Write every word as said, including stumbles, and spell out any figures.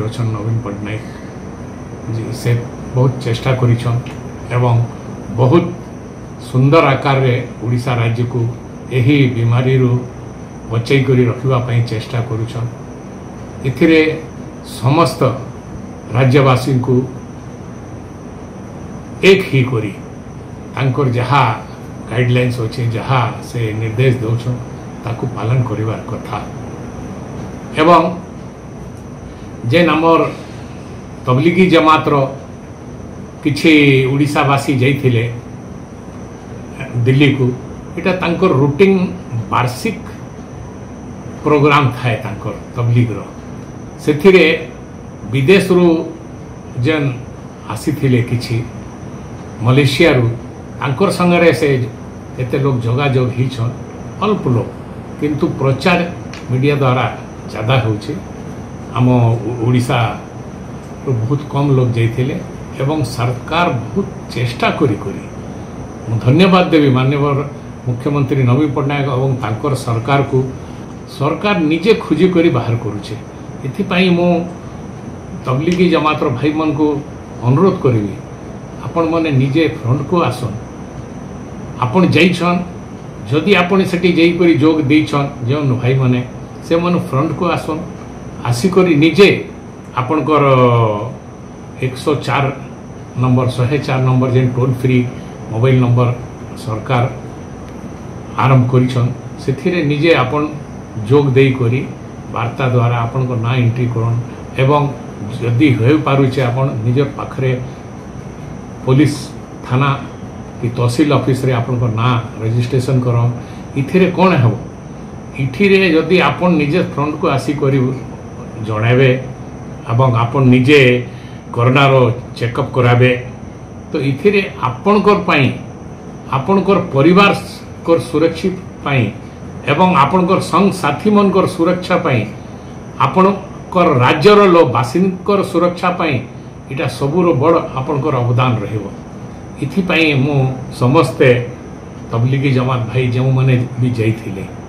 अधिकारी अच्छा नवीन पटनायक जी से बहुत चेष्टा करिछन एवं बहुत सुंदर आकार रे उड़ीसा राज्य को यही बीमारी रो बचाई करी रखिबा पई चेष्टा करुछन। इथिरे समस्त राज्यवासी को एक ही करी तांकर जहा गाइडलाइंस अछि जहा से निर्देश दोछन ताकू पालन करिवार कथा एवं जे नंबर तबलीगी जमात रो किछि उड़ीसावासी जाइथिले दिल्ली को इटा तांकर रूटीन वार्षिक प्रोग्राम थाए तांकर तबलीग रो सेथिरे विदेश रो जन आसी थिले किछि मलेशिया रो तांकर संगरे से एते लोग जोगाजोग ही छन अल्प लोग किंतु प्रचार मीडिया द्वारा ज्यादा होछि। आम ओडिशा रो बहुत कम लोग जाइथिले एवं सरकार बहुत चेष्टा करी करी धन्यवाद देवी माननीय मुख्यमंत्री नवीन पटनायक और तांकर सरकार को सरकार निजे खोजी करी बाहर करुचे। इथिपाई मो तबलीगी जमातर भाई मन को अनुरोध करी आपण माने निजे फ्रंट को आसन आपण जाइछन जदि आपण सेठी जाई करी जोग देइछन जेन भाई माने से मन फ्रंट को आसन आसिक निजे आपणकर एक सौ चार नंबर शहे चार नंबर जेन टोल फ्री मोबाइल नंबर सरकार आरंभ कर निजे आपन जोग दे करी वार्ता द्वारा आपण को ना एंट्री करन एवं जदि हो पारुचे आपण निज पाखरे पुलिस थाना कि तहसील ऑफिस रे आपण को ना रजिस्ट्रेशन करन। इथिरे कोन हो इथिरे जदि आपण निजे फ्रंट को आसी करी जणावे एवं आपण निजे कोरोना रो चेकअप कराबे तो इथिरे आपणकर पाई आपणकर परिवार कर सुरक्षित पाई एवं आपणकर संग साथी मनकर सुरक्षा पाई आपणकर राज्यर लो बासिनकर सुरक्षा पाई इटा सबुरो बड़ आपणकर अवदान रहिबो। इथि पाई मु समस्ते तबलीगी जमात भाई जो मैंने भी जाइथिले